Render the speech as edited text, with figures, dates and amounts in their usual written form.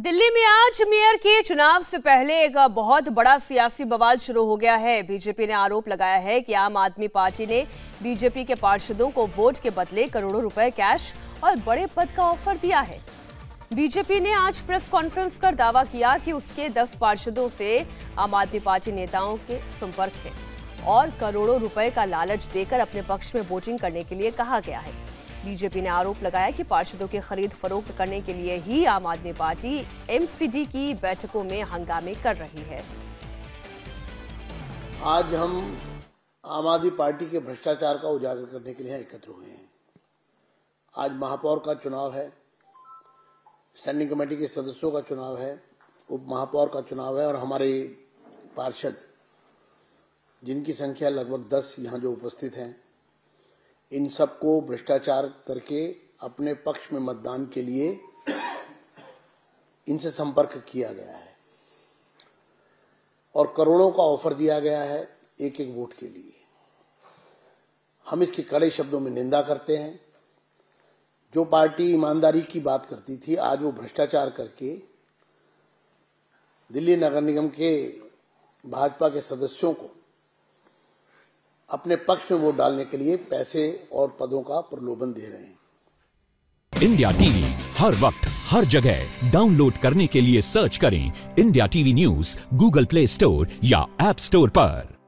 दिल्ली में आज मेयर के चुनाव से पहले एक बहुत बड़ा सियासी बवाल शुरू हो गया है। बीजेपी ने आरोप लगाया है कि आम आदमी पार्टी ने बीजेपी के पार्षदों को वोट के बदले करोड़ों रुपए कैश और बड़े पद का ऑफर दिया है। बीजेपी ने आज प्रेस कॉन्फ्रेंस कर दावा किया कि उसके 10 पार्षदों से आम आदमी पार्टी नेताओं के संपर्क है और करोड़ों रुपए का लालच देकर अपने पक्ष में वोटिंग करने के लिए कहा गया है। बीजेपी ने आरोप लगाया कि पार्षदों की खरीद फरोख्त करने के लिए ही आम आदमी पार्टी MCD की बैठकों में हंगामे कर रही है। आज हम आम आदमी पार्टी के भ्रष्टाचार का उजागर करने के लिए एकत्र हुए हैं। आज महापौर का चुनाव है, स्टैंडिंग कमेटी के सदस्यों का चुनाव है, उप महापौर का चुनाव है और हमारे पार्षद जिनकी संख्या लगभग 10 यहाँ जो उपस्थित हैं, इन सबको भ्रष्टाचार करके अपने पक्ष में मतदान के लिए इनसे संपर्क किया गया है और करोड़ों का ऑफर दिया गया है एक एक वोट के लिए। हम इसकी कड़े शब्दों में निंदा करते हैं। जो पार्टी ईमानदारी की बात करती थी, आज वो भ्रष्टाचार करके दिल्ली नगर निगम के भाजपा के सदस्यों को अपने पक्ष में वोट डालने के लिए पैसे और पदों का प्रलोभन दे रहे हैं। इंडिया टीवी हर वक्त हर जगह डाउनलोड करने के लिए सर्च करें India TV news Google Play Store या ऐप स्टोर पर।